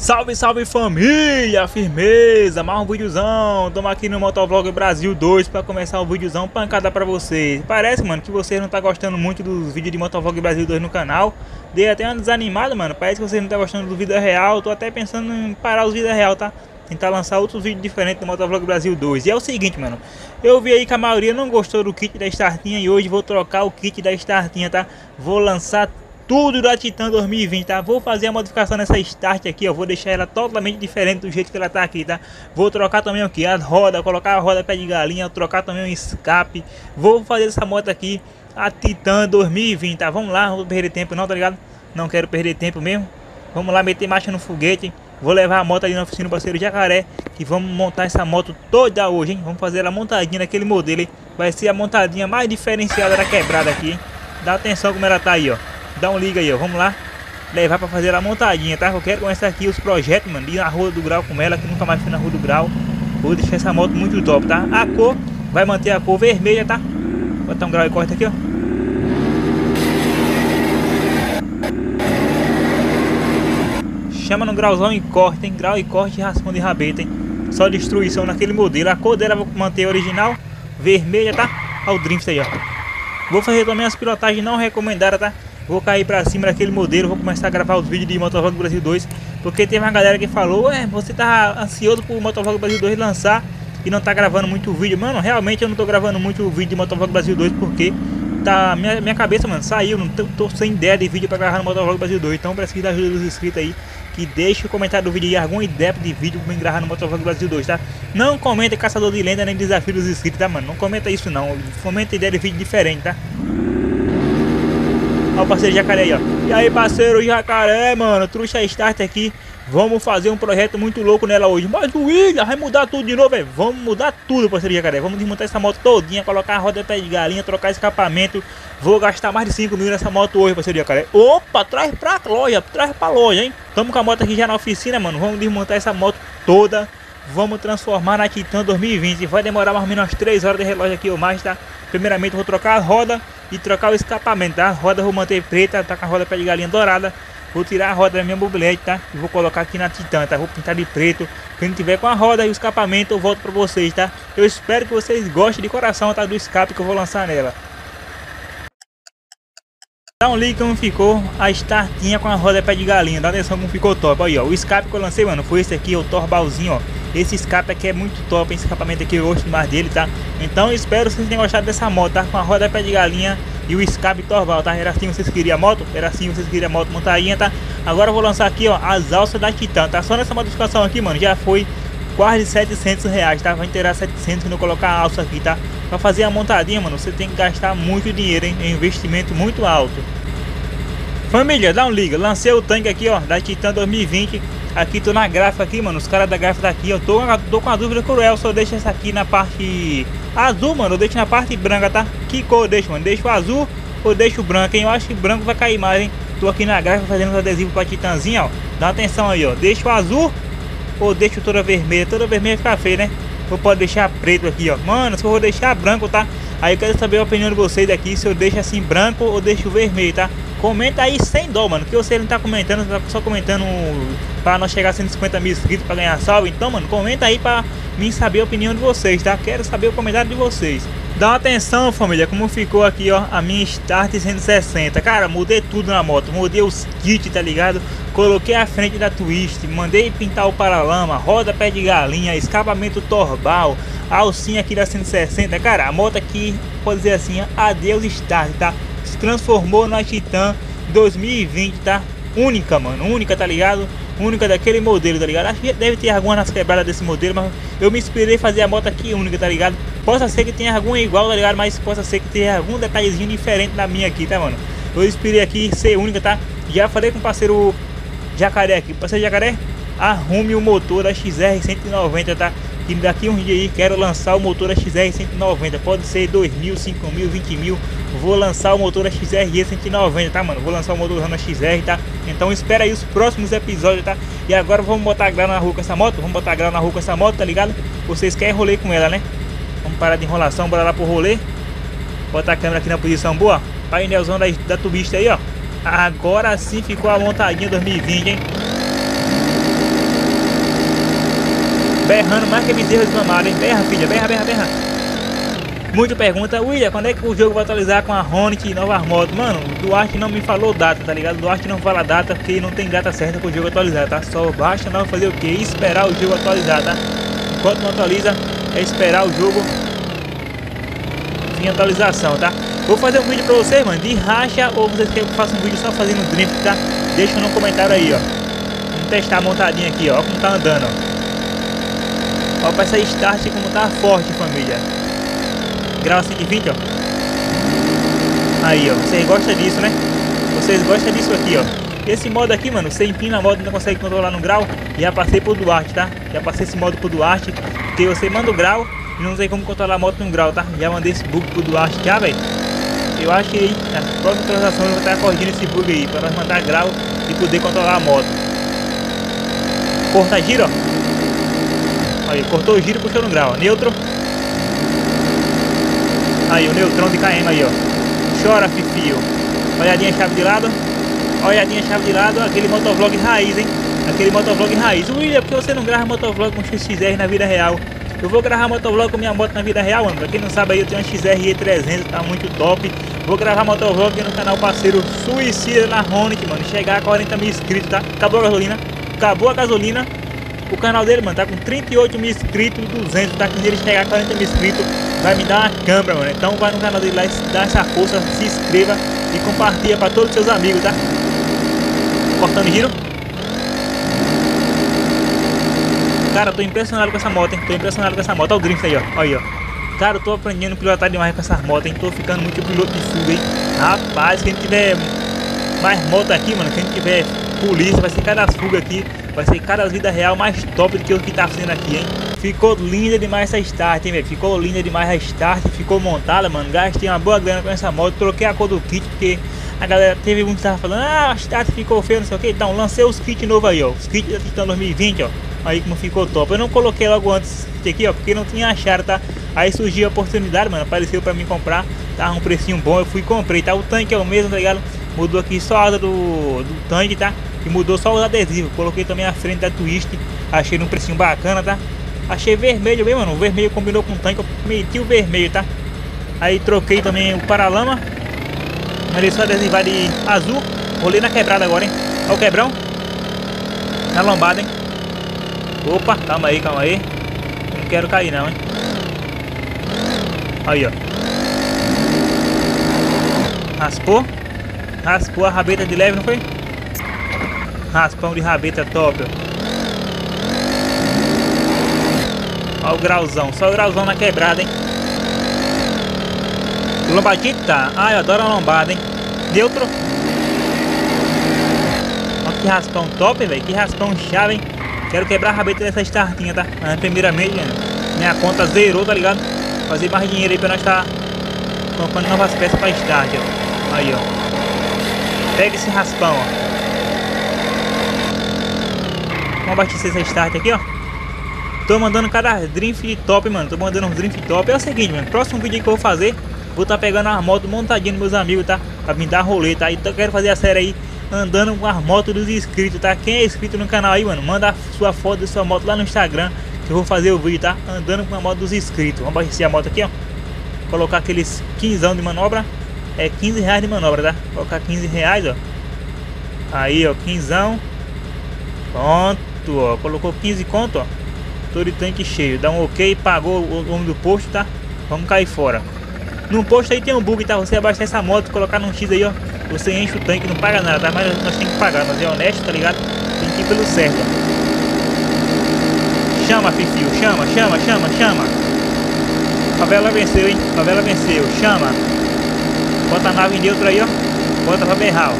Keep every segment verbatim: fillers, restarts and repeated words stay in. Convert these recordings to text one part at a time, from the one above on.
Salve, salve família, firmeza, mais um videozão. Estamos aqui no Motovlog Brasil dois para começar o videozão pancada para vocês. Parece, mano, que vocês não tá gostando muito dos vídeos de Motovlog Brasil dois no canal. Dei até uma desanimada, mano, parece que vocês não tá gostando do vida real. Tô até pensando em parar os vida real, tá? Tentar lançar outros vídeos diferentes do Motovlog Brasil dois. E é o seguinte, mano, eu vi aí que a maioria não gostou do kit da Startinha e hoje vou trocar o kit da Startinha, tá? Vou lançar tudo da Titan dois mil e vinte, tá? Vou fazer a modificação nessa Start aqui, ó. Vou deixar ela totalmente diferente do jeito que ela tá aqui, tá? Vou trocar também aqui a roda, colocar a roda pé de galinha, trocar também o escape. Vou fazer essa moto aqui, a Titan dois mil e vinte, tá? Vamos lá, não vou perder tempo não, tá ligado? Não quero perder tempo mesmo. Vamos lá, meter marcha no foguete. Vou levar a moto ali na oficina do parceiro Jacaré e vamos montar essa moto toda hoje, hein? Vamos fazer ela montadinha naquele modelo, hein? Vai ser a montadinha mais diferenciada da quebrada aqui, hein? Dá atenção como ela tá aí, ó. Dá um liga aí, ó. Vamos lá levar pra fazer a montadinha, tá? Eu quero começar aqui os projetos, mano, de ir na Rua do Grau com ela, que nunca mais fui na Rua do Grau. Vou deixar essa moto muito top, tá? A cor, vai manter a cor vermelha, tá? Vou botar um grau e corta aqui, ó. Chama no grauzão e corta, hein? Grau e corte e raspão de rabeta, hein? Só destruição naquele modelo. A cor dela eu vou manter original, vermelha, tá? Olha o drift aí, ó. Vou fazer também as pilotagens não recomendadas, tá? Vou cair pra cima daquele modelo, vou começar a gravar os vídeos de Motovlog Brasil dois. Porque teve uma galera que falou, é, você tá ansioso pro Motovlog Brasil dois lançar e não tá gravando muito vídeo. Mano, realmente eu não tô gravando muito vídeo de Motovlog Brasil dois porque tá, minha, minha cabeça, mano, saiu, não tô, tô sem ideia de vídeo pra gravar no Motovlog Brasil dois. Então preciso da ajuda dos inscritos aí, que deixa o comentário do vídeo aí, alguma ideia de vídeo pra me gravar no Motovlog Brasil dois, tá? Não comenta caçador de lenda nem desafio dos inscritos, tá, mano? Não comenta isso não, comenta ideia de vídeo diferente, tá? Ó o parceiro Jacaré aí, ó. E aí, parceiro Jacaré, mano, trouxe a Start aqui. Vamos fazer um projeto muito louco nela hoje. Mas o Willian vai mudar tudo de novo, velho. Vamos mudar tudo, parceiro Jacaré. Vamos desmontar essa moto todinha, colocar a roda pé de galinha, trocar escapamento. Vou gastar mais de cinco mil nessa moto hoje, parceiro Jacaré. Opa, traz pra loja, traz pra loja, hein. Tamo com a moto aqui já na oficina, mano. Vamos desmontar essa moto toda. Vamos transformar na Titan dois mil e vinte. Vai demorar mais ou menos três horas de relógio aqui ou mais, tá? Primeiramente vou trocar a roda e trocar o escapamento, tá? A roda vou manter preta, tá com a roda pé de galinha dourada. Vou tirar a roda da minha mobilete, tá? E vou colocar aqui na Titan, tá? Vou pintar de preto. Quando tiver com a roda e o escapamento eu volto pra vocês, tá? Eu espero que vocês gostem de coração, tá? Do escape que eu vou lançar nela. Dá um like como ficou a Startinha com a roda pé de galinha. Dá atenção como ficou top. Aí, ó. O escape que eu lancei, mano, foi esse aqui, o Thorbalzinho, ó. Esse escape aqui é muito top, esse escapamento aqui eu gosto mais dele, tá? Então eu espero que vocês tenham gostado dessa moto, tá? Com a roda pé de galinha e o escape Thorbal, tá? Era assim que vocês queriam a moto? Era assim que vocês queriam a moto montadinha, tá? Agora eu vou lançar aqui, ó, as alças da Titan, tá? Só nessa modificação aqui, mano, já foi quase setecentos reais, tá? Vai inteirar setecentos quando eu colocar a alça aqui, tá? Pra fazer a montadinha, mano, você tem que gastar muito dinheiro, hein? É um investimento muito alto. Família, dá um liga. Lancei o tanque aqui, ó, da Titan dois mil e vinte. Aqui tô na gráfica aqui, mano, os caras da gráfica daqui, eu tô, tô com a dúvida cruel, só deixo essa aqui na parte azul, mano, eu deixo na parte branca, tá? Que cor eu deixo, mano? Deixo azul ou deixo branco, hein? Eu acho que branco vai cair mais, hein? Tô aqui na gráfica fazendo os adesivos pra Titanzinha, ó. Dá atenção aí, ó. Deixo azul ou deixo toda vermelha? Toda vermelha fica feia, né? Eu posso deixar preto aqui, ó. Mano, se eu vou deixar branco, tá? Aí eu quero saber a opinião de vocês aqui, se eu deixo assim branco ou deixo vermelho, tá? Comenta aí sem dó, mano, que você não tá comentando, você tá só comentando pra nós chegar a cento e cinquenta mil inscritos pra ganhar salve. Então, mano, comenta aí pra mim saber a opinião de vocês, tá? Quero saber o comentário de vocês. Dá uma atenção, família, como ficou aqui, ó, a minha Start cento e sessenta. Cara, mudei tudo na moto, mudei os kits, tá ligado? Coloquei a frente da Twist, mandei pintar o paralama, roda pé de galinha, escapamento Thorbal, alcinha aqui da cento e sessenta. Cara, a moto aqui, pode dizer assim, adeus Start, tá? Se transformou na Titan dois mil e vinte, tá? Única, mano, única, tá ligado? Única daquele modelo, tá ligado? Acho que deve ter algumas nas quebradas desse modelo, mas eu me inspirei a fazer a moto aqui única, tá ligado? Possa ser que tenha alguma igual, tá ligado? Mas possa ser que tenha algum detalhezinho diferente da minha aqui, tá, mano? Eu inspirei aqui ser única, tá? Já falei com o parceiro Jacaré aqui. Parceiro Jacaré, arrume o motor da X R cento e noventa, tá? E daqui um dia aí quero lançar o motor da X R cento e noventa. Pode ser dois mil, cinco mil, vinte mil. Vou lançar o motor da X R E cento e noventa, tá, mano? Vou lançar o motor da X R, tá? Então espera aí os próximos episódios, tá? E agora vamos botar grau na rua com essa moto. Vamos botar grau na rua com essa moto, tá ligado? Vocês querem rolê com ela, né? Vamos parar de enrolação, bora lá pro rolê. Botar a câmera aqui na posição boa. Painelzão da, da tubista aí, ó. Agora sim ficou a montadinha dois mil e vinte, hein? berrando mais que bezerro desmamado, hein? Berra, filha, berra, berra, berra. Muita pergunta, Willian, quando é que o jogo vai atualizar com a Honic e nova moto? Mano, o Duarte não me falou data, tá ligado? O Duarte não fala data porque não tem data certa pro jogo atualizar, tá? Só basta não fazer o que? Esperar o jogo atualizar, tá? Enquanto não atualiza, é esperar o jogo em atualização, tá? Vou fazer um vídeo pra vocês, mano, de racha, ou vocês querem que eu faça um vídeo só fazendo drift, tá? Deixa no comentário aí, ó. Vamos testar a montadinha aqui, ó, como tá andando, ó. Ó, pra essa start como tá forte, família. Grau cento e vinte, ó. Aí, ó, vocês gostam disso, né? Vocês gostam disso aqui, ó. Esse modo aqui, mano, você empina a moto e não consegue controlar no grau. Já passei pro Duarte, tá? Já passei esse modo pro Duarte, porque você manda o grau e não sei como controlar a moto no grau, tá? Já mandei esse bug pro Duarte já, velho. Eu acho que nas próximas transações eu vou estar corrigindo esse bug aí, para nós mandar grau e poder controlar a moto. Corta giro, ó. Aí, cortou o giro e puxou no grau, ó. Neutro. Aí, o neutrão de K M aí, ó. Chora, fifio. Olhadinha chave de lado. Olhadinha chave de lado, aquele motovlog raiz, hein? Aquele motovlog raiz. Willian, por que você não grava motovlog com X R na vida real? Eu vou gravar motovlog com minha moto na vida real, mano. Pra quem não sabe aí, eu tenho uma X R E trezentos, tá muito top. Vou gravar motovlog no canal parceiro Suicida na Honic, mano. Chegar a quarenta mil inscritos, tá? Acabou a gasolina. Acabou a gasolina. O canal dele, mano, tá com trinta e oito mil inscritos, duzentos, tá? Quando ele chegar a quarenta mil inscritos, vai me dar uma câmera, mano. Então vai no canal dele lá, dá essa força, se inscreva e compartilha pra todos os seus amigos, tá? Cortando giro. Cara, eu tô impressionado com essa moto, hein? Tô impressionado com essa moto. Olha o drift aí, ó. Olha aí, ó. Cara, eu tô aprendendo a pilotar demais com essas motos, hein? Tô ficando muito piloto de fuga, hein? Rapaz, quem tiver mais moto aqui, mano, quem tiver polícia, vai ser cada fuga aqui, vai ser cada vida real mais top do que o que tá sendo aqui, hein? Ficou linda demais essa start, hein, velho? Ficou linda demais a start, ficou montada, mano. Gastei uma boa grana com essa moto, troquei a cor do kit, porque a galera teve muito que tava falando, ah, a start ficou feia, não sei o que. Então, lancei os kits novos aí, ó. Os kits da Titan dois mil e vinte, ó. Aí como ficou top, eu não coloquei logo antes aqui, ó, porque não tinha achado, tá? Aí surgiu a oportunidade, mano, apareceu pra mim comprar, tá? Um precinho bom, eu fui e comprei, tá? O tanque é o mesmo, tá ligado? Mudou aqui só a asa do, do tanque, tá? E mudou só os adesivos, coloquei também a frente da Twist, achei num precinho bacana, tá? Achei vermelho bem, mano, o vermelho combinou com o tanque, eu meti o vermelho, tá? Aí troquei também o paralama, mandei só adesivar de azul, rolei na quebrada agora, hein? Olha o quebrão, na lombada, hein? Opa, calma aí, calma aí. Não quero cair não, hein? Aí, ó. Raspou. Raspou a rabeta de leve, não foi? Raspão de rabeta top, ó. Ó o grauzão. Só o grauzão na quebrada, hein? Lombadinho tá. Ah, eu adoro a lombada, hein? Neutro. Ó que raspão top, velho. Que raspão chave, hein? Quero quebrar a rabeta dessa startinha, tá? Mas primeiramente, minha conta zerou, tá ligado? Fazer mais dinheiro aí pra nós estar tá comprando novas peças pra start, ó. Aí, ó. Pega esse raspão, ó. Vamos abastecer essa start aqui, ó. Tô mandando cada drift top, mano. Tô mandando uns drift top. É o seguinte, mano. Próximo vídeo que eu vou fazer, vou tá pegando as motos montadinha dos meus amigos, tá? Pra me dar rolê, tá? Então eu quero fazer a série aí andando com as motos dos inscritos, tá? Quem é inscrito no canal aí, mano, manda a sua foto da sua moto lá no Instagram, que eu vou fazer o vídeo, tá? Andando com a moto dos inscritos. Vamos abastecer a moto aqui, ó. Colocar aqueles quinzão de manobra. É quinze reais de manobra, tá? Colocar quinze reais, ó. Aí, ó, quinzão. Pronto, ó. Colocou quinze conto, ó. Tô de tanque cheio. Dá um ok, pagou o homem do posto, tá? Vamos cair fora. No posto aí tem um bug, tá? Você abastecer essa moto, colocar num X aí, ó. Você enche o tanque, não paga nada, tá? Mas nós temos que pagar, mas é honesto, tá ligado? Tem que ir pelo certo, ó. Chama, fifio, chama, chama, chama, chama. Favela venceu, hein? Favela venceu, chama. Bota a nave neutra aí, ó. Bota pra berrar, ó.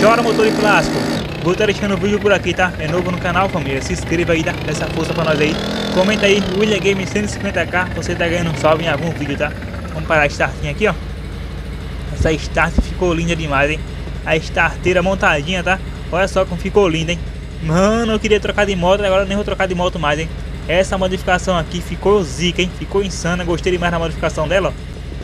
Chora, motor de plástico. Vou estar deixando o vídeo por aqui, tá? É novo no canal, família. Se inscreva aí, tá? Dá essa força pra nós aí. Comenta aí, Willian Gamer cento e cinquenta K. Você tá ganhando um salve em algum vídeo, tá? Vamos parar a startinha aqui, ó. Essa start ficou linda demais, hein? A starteira montadinha, tá? Olha só como ficou linda, hein? Mano, eu queria trocar de moto, agora nem vou trocar de moto mais, hein? Essa modificação aqui ficou zica, hein? Ficou insana, gostei demais da modificação dela, ó.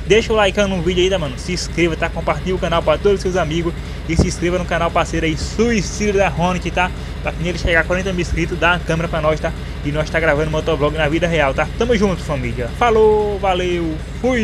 Deixa o like no vídeo aí, tá, mano? Se inscreva, tá? Compartilha o canal para todos os seus amigos. E se inscreva no canal parceiro aí, Suicida da Honic, tá? tá? Quando ele chegar a quarenta mil inscritos, dá a câmera pra nós, tá? E nós tá gravando o Motovlog na vida real, tá? Tamo junto, família. Falou, valeu, fui!